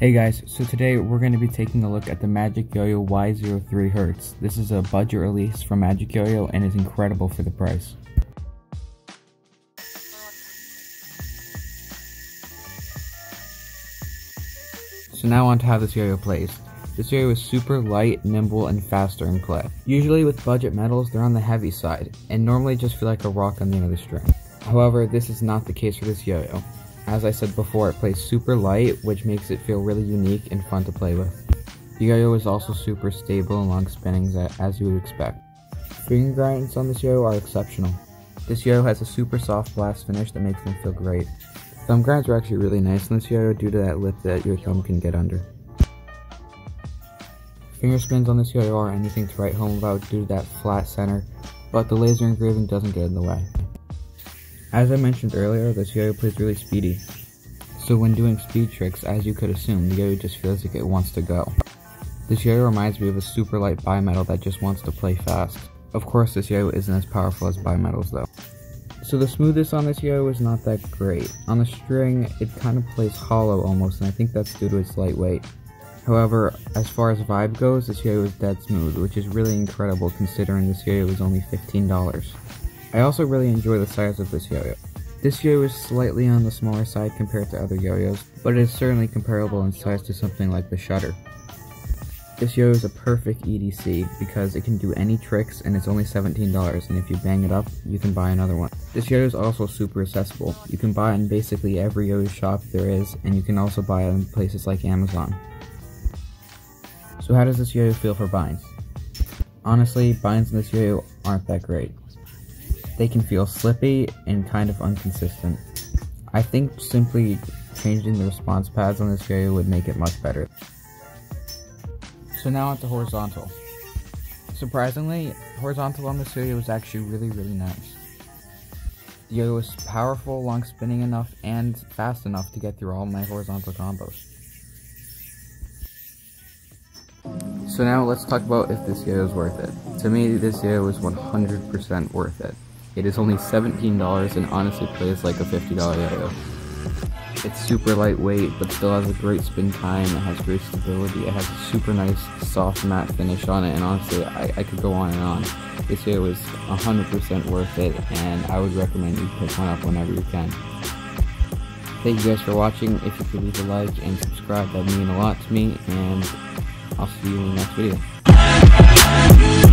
Hey guys, so today we're going to be taking a look at the Magicyoyo Y03 Hertz. This is a budget release from Magicyoyo and is incredible for the price. So now on to how this yo-yo plays. This yo-yo is super light, nimble, and faster in play. Usually with budget metals, they're on the heavy side, and normally just feel like a rock on the end of the string. However, this is not the case for this yo-yo. As I said before, it plays super light, which makes it feel really unique and fun to play with. The yo-yo is also super stable and long spinnings as you would expect. Finger grinds on this yo-yo are exceptional. This yo-yo has a super soft blast finish that makes them feel great. Thumb grinds are actually really nice in this yo-yo due to that lip that your thumb can get under. Finger spins on this yo-yo are anything to write home about due to that flat center, but the laser engraving doesn't get in the way. As I mentioned earlier, this yo-yo plays really speedy, so when doing speed tricks, as you could assume, the yo-yo just feels like it wants to go. This yo-yo reminds me of a super light bimetal that just wants to play fast. Of course, this yo-yo isn't as powerful as bimetals though. So the smoothness on this yo-yo is not that great. On the string, it kind of plays hollow almost, and I think that's due to its lightweight. However, as far as vibe goes, this yo-yo is dead smooth, which is really incredible considering this yo-yo is only $15. I also really enjoy the size of this yo-yo. This yo-yo is slightly on the smaller side compared to other yo-yos, but it is certainly comparable in size to something like the Shudder. This yo-yo is a perfect EDC because it can do any tricks and it's only $17, and if you bang it up, you can buy another one. This yo-yo is also super accessible. You can buy it in basically every yo-yo shop there is, and you can also buy it in places like Amazon. So how does this yo-yo feel for binds? Honestly, binds in this yo-yo aren't that great. They can feel slippy and kind of inconsistent. I think simply changing the response pads on this yo-yo would make it much better. So now onto horizontal. Surprisingly, horizontal on this yo-yo is actually really nice. The yo-yo is powerful, long spinning enough, and fast enough to get through all my horizontal combos. So now let's talk about if this yo-yo is worth it. To me, this yo-yo is 100% worth it. It is only $17 and honestly plays like a $50 yo-yo. It's super lightweight, but still has a great spin time, it has great stability, it has a super nice soft matte finish on it, and honestly, I could go on and on. This yo-yo is 100% worth it, and I would recommend you pick one up whenever you can. Thank you guys for watching. If you could leave a like and subscribe, that would mean a lot to me, and I'll see you in the next video.